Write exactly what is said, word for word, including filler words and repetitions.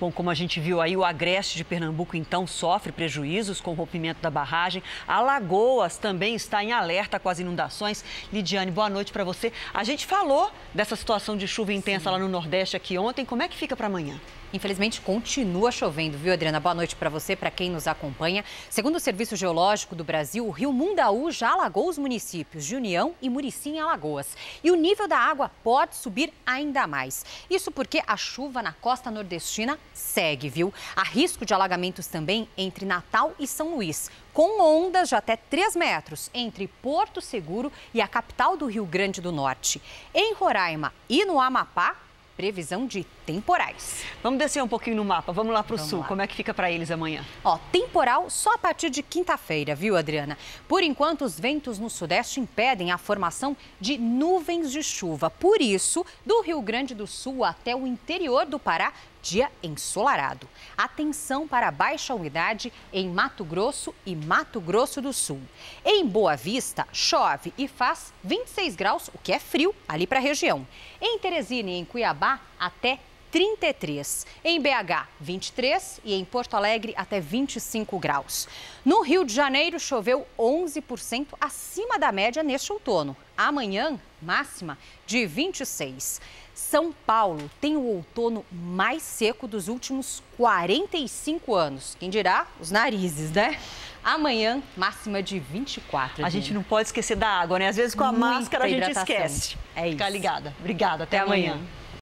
Bom, como a gente viu aí, o agreste de Pernambuco, então, sofre prejuízos com o rompimento da barragem. Alagoas também está em alerta com as inundações. Lidiane, boa noite para você. A gente falou dessa situação de chuva intensa Sim. lá no Nordeste aqui ontem. Como é que fica para amanhã? Infelizmente, continua chovendo, viu, Adriana? Boa noite para você, para quem nos acompanha. Segundo o Serviço Geológico do Brasil, o rio Mundaú já alagou os municípios de União e Murici, em Alagoas. E o nível da água pode subir ainda mais. Isso porque a chuva na costa nordestina segue, viu? Há risco de alagamentos também entre Natal e São Luís, com ondas de até três metros entre Porto Seguro e a capital do Rio Grande do Norte. Em Roraima e no Amapá, previsão de temporais. Vamos descer um pouquinho no mapa, vamos lá para o sul. Lá. Como é que fica para eles amanhã? Ó, temporal só a partir de quinta-feira, viu, Adriana? Por enquanto, os ventos no sudeste impedem a formação de nuvens de chuva. Por isso, do Rio Grande do Sul até o interior do Pará, dia ensolarado. Atenção para a baixa umidade em Mato Grosso e Mato Grosso do Sul. Em Boa Vista, chove e faz vinte e seis graus, o que é frio ali para a região. Em Teresina e em Cuiabá, até trinta e três. Em B H, vinte e três e em Porto Alegre, até vinte e cinco graus. No Rio de Janeiro, choveu onze por cento acima da média neste outono. Amanhã, máxima de vinte e seis. São Paulo tem o outono mais seco dos últimos quarenta e cinco anos. Quem dirá? Os narizes, né? Amanhã, máxima de vinte e quatro. A né? gente não pode esquecer da água, né? Às vezes com a Muita máscara a gente hidratação. esquece. É isso. Fica ligada. Obrigada. Até, até amanhã. amanhã.